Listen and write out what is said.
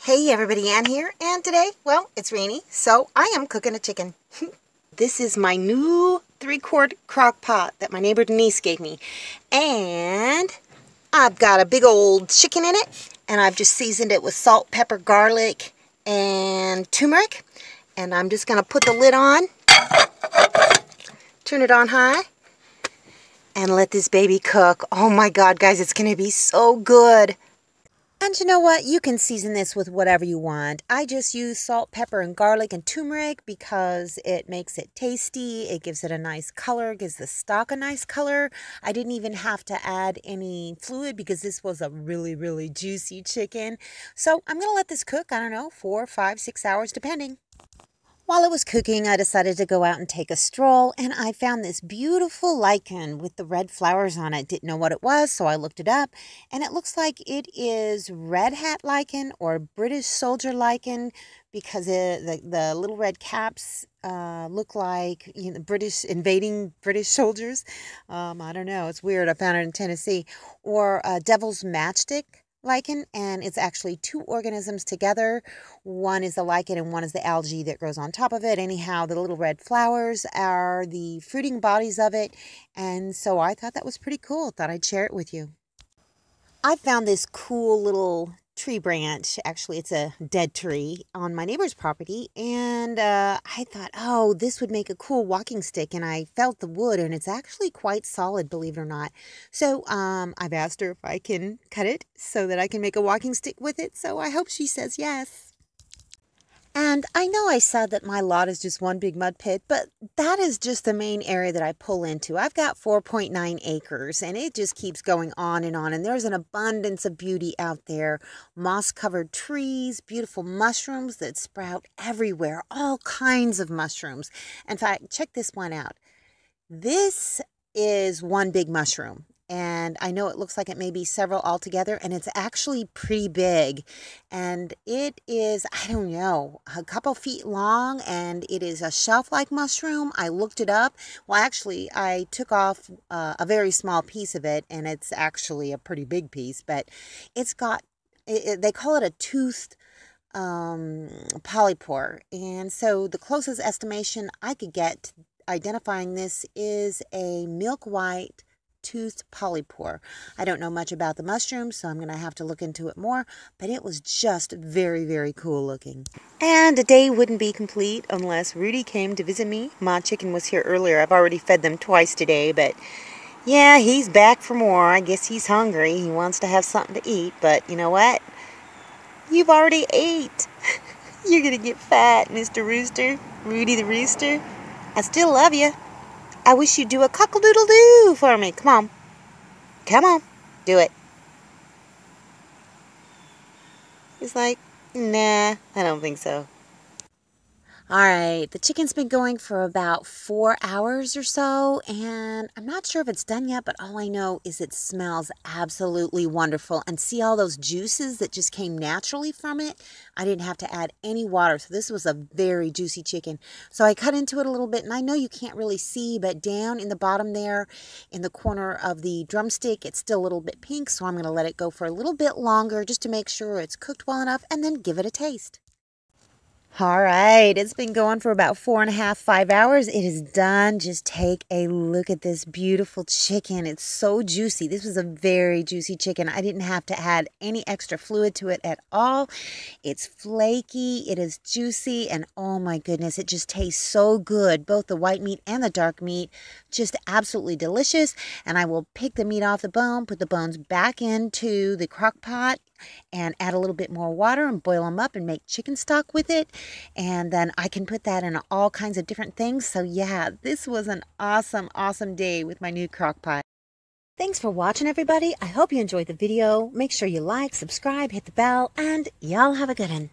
Hey everybody, Ann here, and today, well, it's rainy, so I am cooking a chicken. This is my new 3-quart crock pot that my neighbor Denise gave me, and I've got a big old chicken in it, and I've just seasoned it with salt, pepper, garlic, and turmeric, and I'm just going to put the lid on, turn it on high, and let this baby cook. Oh my God, guys, it's going to be so good. And you know what? You can season this with whatever you want. I just use salt, pepper, and garlic and turmeric because it makes it tasty. It gives it a nice color, gives the stock a nice color. I didn't even have to add any fluid because this was a really, really juicy chicken. So I'm going to let this cook, I don't know, 4, 5, 6 hours depending. While it was cooking, I decided to go out and take a stroll, and I found this beautiful lichen with the red flowers on it. Didn't know what it was, so I looked it up, and it looks like it is red hat lichen or British soldier lichen because the little red caps look like, you know, invading British soldiers. I don't know. It's weird. I found it in Tennessee. Or devil's matchstick lichen, and it's actually two organisms together. One is the lichen and one is the algae that grows on top of it. Anyhow, the little red flowers are the fruiting bodies of it, and so I thought that was pretty cool. Thought I'd share it with you. I found this cool little tree branch. Actually, it's a dead tree on my neighbor's property, and I thought, oh, this would make a cool walking stick, and I felt the wood, and it's actually quite solid, believe it or not. So I've asked her if I can cut it so that I can make a walking stick with it, so I hope she says yes. And I know I said that my lot is just one big mud pit, but that is just the main area that I pull into. I've got 4.9 acres, and it just keeps going on, and there's an abundance of beauty out there. Moss-covered trees, beautiful mushrooms that sprout everywhere, all kinds of mushrooms. In fact, check this one out. This is one big mushroom. And I know it looks like it may be several altogether, and it's actually pretty big. And it is, I don't know, a couple feet long, and it is a shelf-like mushroom. I looked it up. Well, actually, I took off a very small piece of it, and it's actually a pretty big piece. But it's got, they call it a toothed polypore. And so the closest estimation I could get identifying this is a milk-white toothed polypore. I don't know much about the mushroom, so I'm going to have to look into it more, but it was just very, very cool looking. And a day wouldn't be complete unless Rudy came to visit me. My chicken was here earlier. I've already fed them twice today, but yeah, he's back for more. I guess he's hungry. He wants to have something to eat, but you know what? You've already ate. You're going to get fat, Mr. Rooster. Rudy the Rooster. I still love you. I wish you'd do a cock-a-doodle-doo for me. Come on. Come on. Do it. He's like, nah, I don't think so. All right, the chicken's been going for about 4 hours or so, and I'm not sure if it's done yet, but all I know is it smells absolutely wonderful. And see all those juices that just came naturally from it? I didn't have to add any water, so this was a very juicy chicken. So I cut into it a little bit, and I know you can't really see, but down in the bottom there, in the corner of the drumstick, it's still a little bit pink, so I'm going to let it go for a little bit longer just to make sure it's cooked well enough, and then give it a taste. All right, it's been going for about 4.5, 5 hours. It is done. Just take a look at this beautiful chicken. It's so juicy. This was a very juicy chicken. I didn't have to add any extra fluid to it at all. It's flaky, it is juicy, and oh my goodness, it just tastes so good. Both the white meat and the dark meat, just absolutely delicious. And I will pick the meat off the bone, put the bones back into the crock pot, and add a little bit more water and boil them up and make chicken stock with it. And then I can put that in all kinds of different things. So yeah, this was an awesome, awesome day with my new crock pot. Thanks for watching, everybody. I hope you enjoyed the video. Make sure you like, subscribe, hit the bell, and y'all have a good one.